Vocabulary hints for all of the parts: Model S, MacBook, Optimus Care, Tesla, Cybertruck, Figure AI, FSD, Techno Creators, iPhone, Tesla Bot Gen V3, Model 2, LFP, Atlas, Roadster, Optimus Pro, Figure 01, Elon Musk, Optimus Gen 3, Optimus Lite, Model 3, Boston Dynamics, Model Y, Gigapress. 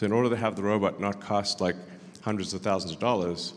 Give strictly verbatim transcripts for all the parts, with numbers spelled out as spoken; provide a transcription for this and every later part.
So in order to have the robot not cost like hundreds of thousands of dollars,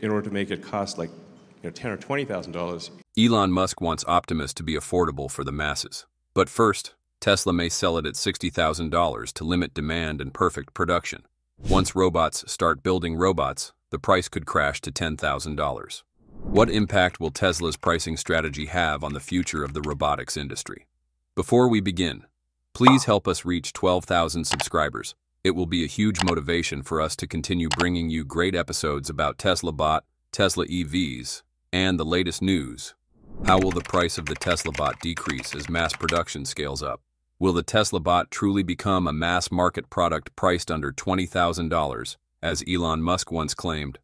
in order to make it cost like you know, ten or twenty thousand dollars. Elon Musk wants Optimus to be affordable for the masses. But first, Tesla may sell it at sixty thousand dollars to limit demand and perfect production. Once robots start building robots, the price could crash to ten thousand dollars. What impact will Tesla's pricing strategy have on the future of the robotics industry? Before we begin, please help us reach twelve thousand subscribers. It will be a huge motivation for us to continue bringing you great episodes about Tesla Bot, Tesla E Vs, and the latest news. How will the price of the Tesla Bot decrease as mass production scales up? Will the Tesla Bot truly become a mass-market product priced under twenty thousand dollars, as Elon Musk once claimed?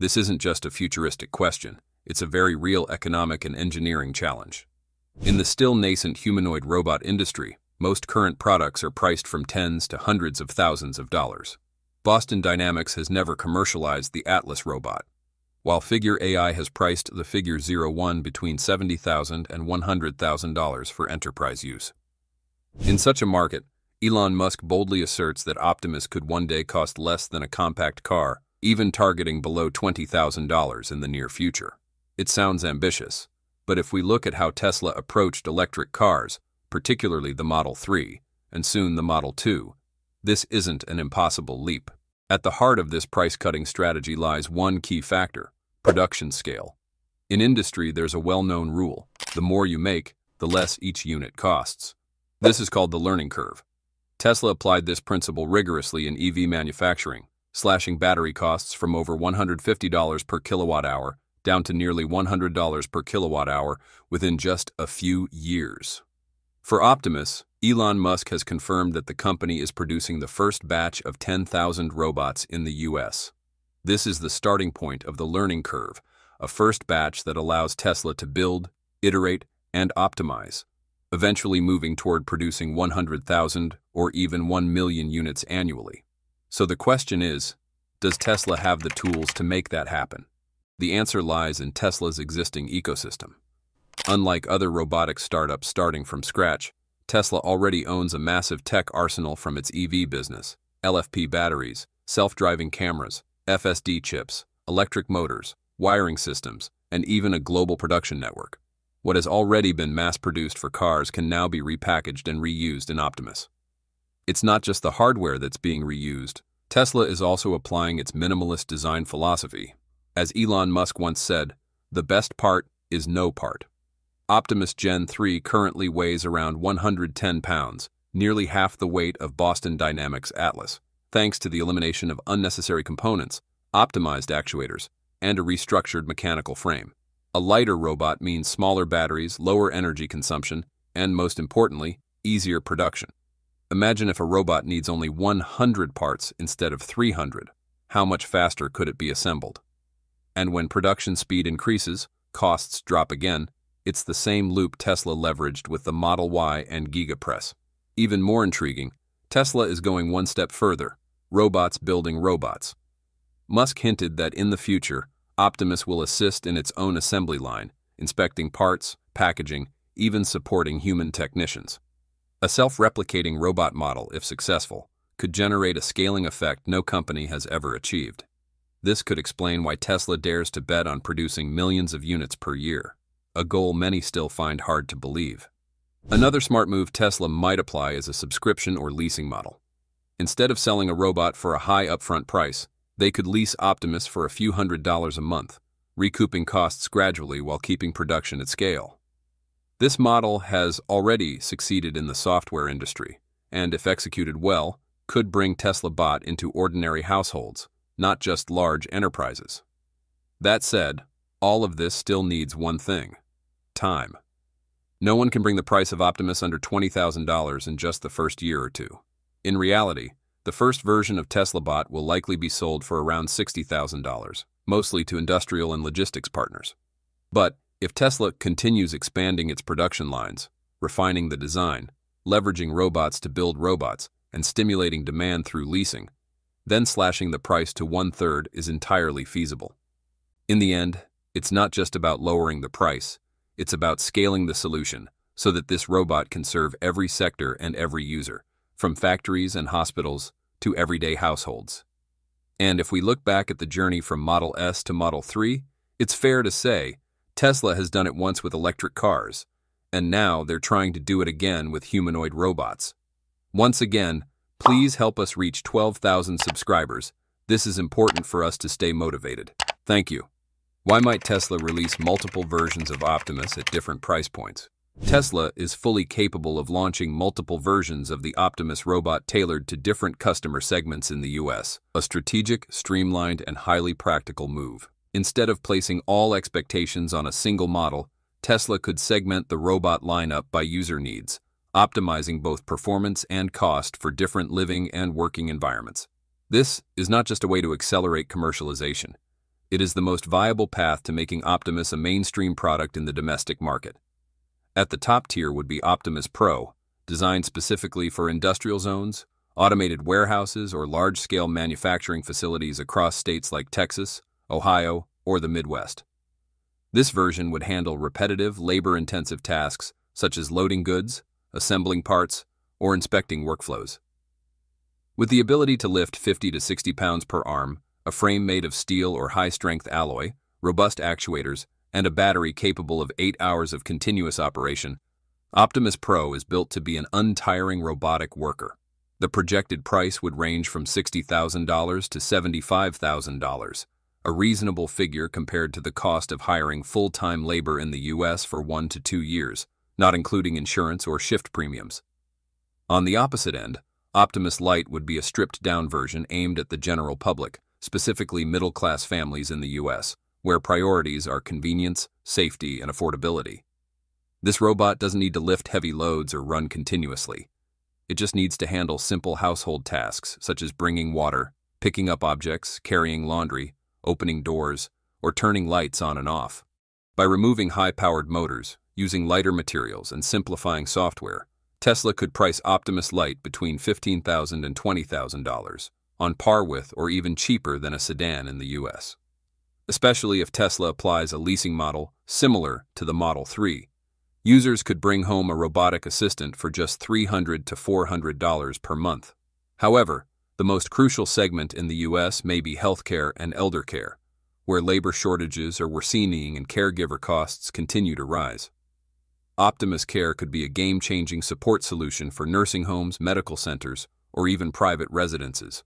This isn't just a futuristic question. It's a very real economic and engineering challenge. In the still nascent humanoid robot industry, most current products are priced from tens to hundreds of thousands of dollars. Boston Dynamics has never commercialized the Atlas robot, while Figure A I has priced the Figure zero one between seventy thousand dollars and one hundred thousand dollars for enterprise use. In such a market, Elon Musk boldly asserts that Optimus could one day cost less than a compact car, even targeting below twenty thousand dollars in the near future. It sounds ambitious, but if we look at how Tesla approached electric cars, particularly the Model three, and soon the Model two, this isn't an impossible leap. At the heart of this price-cutting strategy lies one key factor: production scale. In industry, there's a well-known rule: the more you make, the less each unit costs. This is called the learning curve. Tesla applied this principle rigorously in E V manufacturing, slashing battery costs from over one hundred fifty dollars per kilowatt hour down to nearly one hundred dollars per kilowatt hour within just a few years. For Optimus, Elon Musk has confirmed that the company is producing the first batch of ten thousand robots in the U S This is the starting point of the learning curve, a first batch that allows Tesla to build, iterate, and optimize, eventually moving toward producing one hundred thousand or even one million units annually. So the question is, does Tesla have the tools to make that happen? The answer lies in Tesla's existing ecosystem. Unlike other robotic startups starting from scratch, Tesla already owns a massive tech arsenal from its E V business: L F P batteries, self-driving cameras, F S D chips, electric motors, wiring systems, and even a global production network. What has already been mass-produced for cars can now be repackaged and reused in Optimus. It's not just the hardware that's being reused. Tesla is also applying its minimalist design philosophy. As Elon Musk once said, "The best part is no part." Optimus Gen three currently weighs around one hundred ten pounds, nearly half the weight of Boston Dynamics Atlas, thanks to the elimination of unnecessary components, optimized actuators, and a restructured mechanical frame. A lighter robot means smaller batteries, lower energy consumption, and most importantly, easier production. Imagine if a robot needs only one hundred parts instead of three hundred. How much faster could it be assembled? And when production speed increases, costs drop again. It's the same loop Tesla leveraged with the Model Y and Gigapress. Even more intriguing, Tesla is going one step further: robots building robots. Musk hinted that in the future, Optimus will assist in its own assembly line, inspecting parts, packaging, even supporting human technicians. A self-replicating robot model, if successful, could generate a scaling effect no company has ever achieved. This could explain why Tesla dares to bet on producing millions of units per year, a goal many still find hard to believe. Another smart move Tesla might apply is a subscription or leasing model. Instead of selling a robot for a high upfront price, they could lease Optimus for a few hundred dollars a month, recouping costs gradually while keeping production at scale. This model has already succeeded in the software industry, and if executed well, could bring Tesla Bot into ordinary households, not just large enterprises. That said, all of this still needs one thing: time. No one can bring the price of Optimus under twenty thousand dollars in just the first year or two. In reality, the first version of TeslaBot will likely be sold for around sixty thousand dollars, mostly to industrial and logistics partners. But if Tesla continues expanding its production lines, refining the design, leveraging robots to build robots, and stimulating demand through leasing, then slashing the price to one-third is entirely feasible. In the end, it's not just about lowering the price, it's about scaling the solution so that this robot can serve every sector and every user, from factories and hospitals to everyday households. And if we look back at the journey from Model S to Model three, it's fair to say Tesla has done it once with electric cars, and now they're trying to do it again with humanoid robots. Once again, please help us reach twelve thousand subscribers. This is important for us to stay motivated. Thank you. Why might Tesla release multiple versions of Optimus at different price points? Tesla is fully capable of launching multiple versions of the Optimus robot tailored to different customer segments in the U S, a strategic, streamlined, and highly practical move. Instead of placing all expectations on a single model, Tesla could segment the robot lineup by user needs, optimizing both performance and cost for different living and working environments. This is not just a way to accelerate commercialization. It is the most viable path to making Optimus a mainstream product in the domestic market. At the top tier would be Optimus Pro, designed specifically for industrial zones, automated warehouses, or large-scale manufacturing facilities across states like Texas, Ohio, or the Midwest. This version would handle repetitive, labor-intensive tasks such as loading goods, assembling parts, or inspecting workflows. With the ability to lift fifty to sixty pounds per arm, a frame made of steel or high-strength alloy, robust actuators, and a battery capable of eight hours of continuous operation, Optimus Pro is built to be an untiring robotic worker. The projected price would range from sixty thousand dollars to seventy-five thousand dollars, a reasonable figure compared to the cost of hiring full-time labor in the U S for one to two years, not including insurance or shift premiums. On the opposite end, Optimus Lite would be a stripped-down version aimed at the general public, specifically middle-class families in the U S, where priorities are convenience, safety, and affordability. This robot doesn't need to lift heavy loads or run continuously. It just needs to handle simple household tasks such as bringing water, picking up objects, carrying laundry, opening doors, or turning lights on and off. By removing high-powered motors, using lighter materials, and simplifying software, Tesla could price Optimus Lite between fifteen thousand dollars and twenty thousand dollars, on par with or even cheaper than a sedan in the U S, especially if Tesla applies a leasing model similar to the Model three. Users could bring home a robotic assistant for just three hundred to four hundred dollars per month. However, the most crucial segment in the U S may be healthcare and elder care, where labor shortages are worsening and caregiver costs continue to rise. Optimus Care could be a game-changing support solution for nursing homes, medical centers, or even private residences.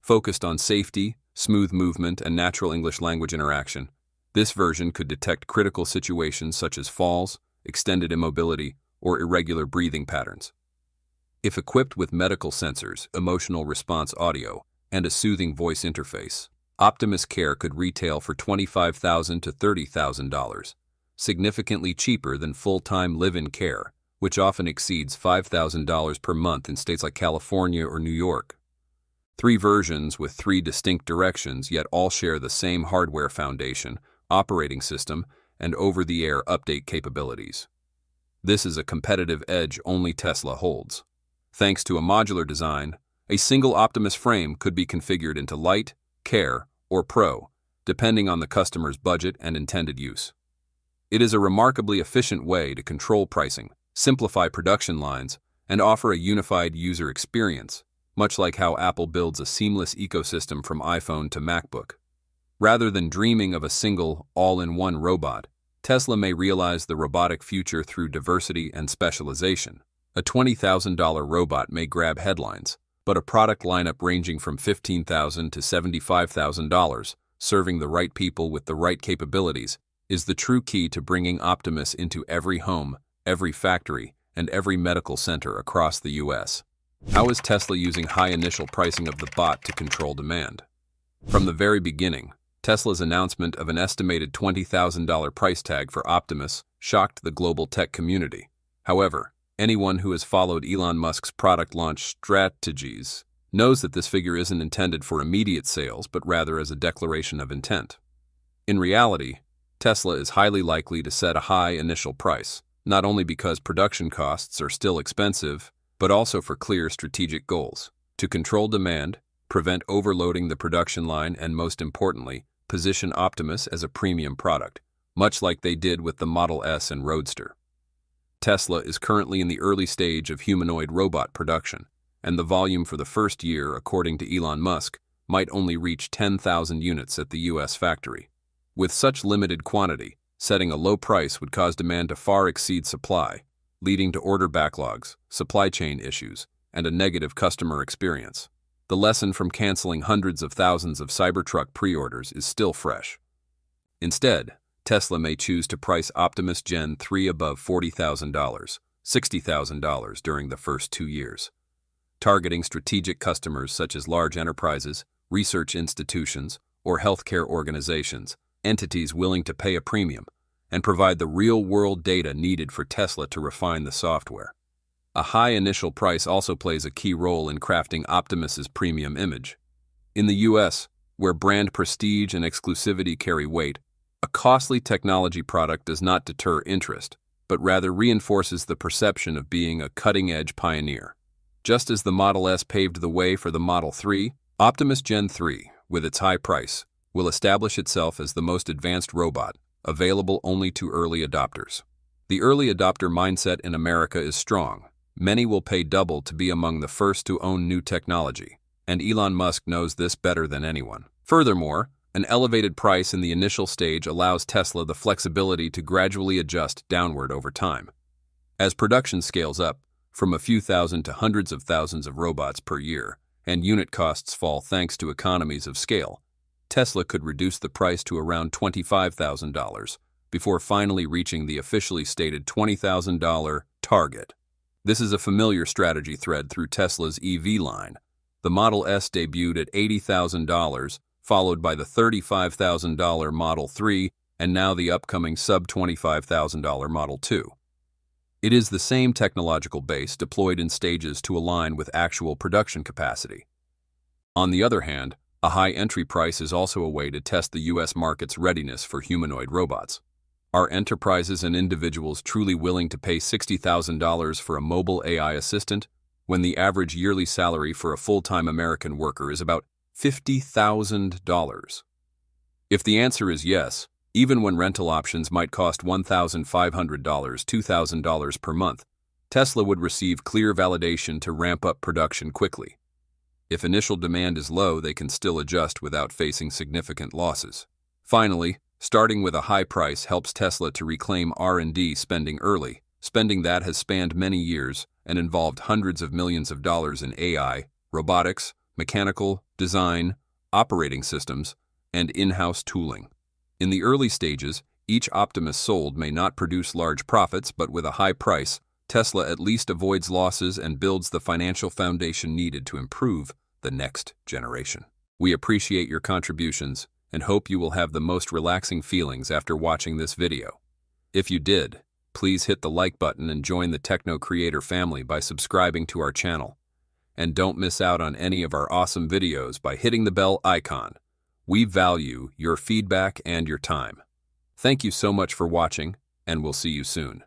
Focused on safety, smooth movement, and natural English language interaction, this version could detect critical situations such as falls, extended immobility, or irregular breathing patterns. If equipped with medical sensors, emotional response audio, and a soothing voice interface, Optimus Care could retail for twenty-five thousand to thirty thousand dollars, significantly cheaper than full-time live-in care, which often exceeds five thousand dollars per month in states like California or New York. Three versions with three distinct directions, yet all share the same hardware foundation, operating system, and over-the-air update capabilities. This is a competitive edge only Tesla holds. Thanks to a modular design, a single Optimus frame could be configured into Lite, Care, or Pro, depending on the customer's budget and intended use. It is a remarkably efficient way to control pricing, simplify production lines, and offer a unified user experience, much like how Apple builds a seamless ecosystem from iPhone to MacBook. Rather than dreaming of a single, all-in-one robot, Tesla may realize the robotic future through diversity and specialization. A twenty thousand dollar robot may grab headlines, but a product lineup ranging from fifteen thousand to seventy-five thousand dollars, serving the right people with the right capabilities, is the true key to bringing Optimus into every home, every factory, and every medical center across the U S. How is Tesla using high initial pricing of the bot to control demand? From the very beginning, Tesla's announcement of an estimated twenty thousand dollar price tag for Optimus shocked the global tech community. However, anyone who has followed Elon Musk's product launch strategies knows that this figure isn't intended for immediate sales, but rather as a declaration of intent. In reality, Tesla is highly likely to set a high initial price, not only because production costs are still expensive, but also for clear strategic goals: to control demand, prevent overloading the production line, and most importantly, position Optimus as a premium product, much like they did with the Model S and Roadster. Tesla is currently in the early stage of humanoid robot production, and the volume for the first year, according to Elon Musk, might only reach ten thousand units at the U S factory. With such limited quantity, setting a low price would cause demand to far exceed supply, leading to order backlogs, supply chain issues, and a negative customer experience. The lesson from canceling hundreds of thousands of Cybertruck pre-orders is still fresh. Instead, Tesla may choose to price Optimus Gen three above forty thousand dollars, sixty thousand dollars during the first two years, targeting strategic customers such as large enterprises, research institutions, or healthcare organizations, entities willing to pay a premium, and provide the real-world data needed for Tesla to refine the software. A high initial price also plays a key role in crafting Optimus's premium image. In the U S, where brand prestige and exclusivity carry weight, a costly technology product does not deter interest, but rather reinforces the perception of being a cutting-edge pioneer. Just as the Model S paved the way for the Model three, Optimus Gen three, with its high price, will establish itself as the most advanced robot, available only to early adopters. The early adopter mindset in America is strong. Many will pay double to be among the first to own new technology, and Elon Musk knows this better than anyone. Furthermore, an elevated price in the initial stage allows Tesla the flexibility to gradually adjust downward over time. As production scales up, from a few thousand to hundreds of thousands of robots per year, and unit costs fall thanks to economies of scale, Tesla could reduce the price to around twenty-five thousand dollars before finally reaching the officially stated twenty thousand dollar target. This is a familiar strategy thread through Tesla's E V line. The Model S debuted at eighty thousand dollars, followed by the thirty-five thousand dollar Model three, and now the upcoming sub twenty-five thousand dollar Model two. It is the same technological base deployed in stages to align with actual production capacity. On the other hand, a high entry price is also a way to test the U S market's readiness for humanoid robots. Are enterprises and individuals truly willing to pay sixty thousand dollars for a mobile A I assistant when the average yearly salary for a full-time American worker is about fifty thousand dollars? If the answer is yes, even when rental options might cost one thousand five hundred dollars, two thousand dollars per month, Tesla would receive clear validation to ramp up production quickly. If initial demand is low, they can still adjust without facing significant losses. Finally, starting with a high price helps Tesla to reclaim R and D spending early, spending that has spanned many years and involved hundreds of millions of dollars in A I, robotics, mechanical, design, operating systems, and in-house tooling. In the early stages, each Optimus sold may not produce large profits, but with a high price, Tesla at least avoids losses and builds the financial foundation needed to improve the next generation. We appreciate your contributions and hope you will have the most relaxing feelings after watching this video. If you did, please hit the like button and join the Techno Creator family by subscribing to our channel. And don't miss out on any of our awesome videos by hitting the bell icon. We value your feedback and your time. Thank you so much for watching, and we'll see you soon.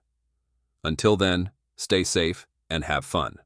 Until then, stay safe and have fun.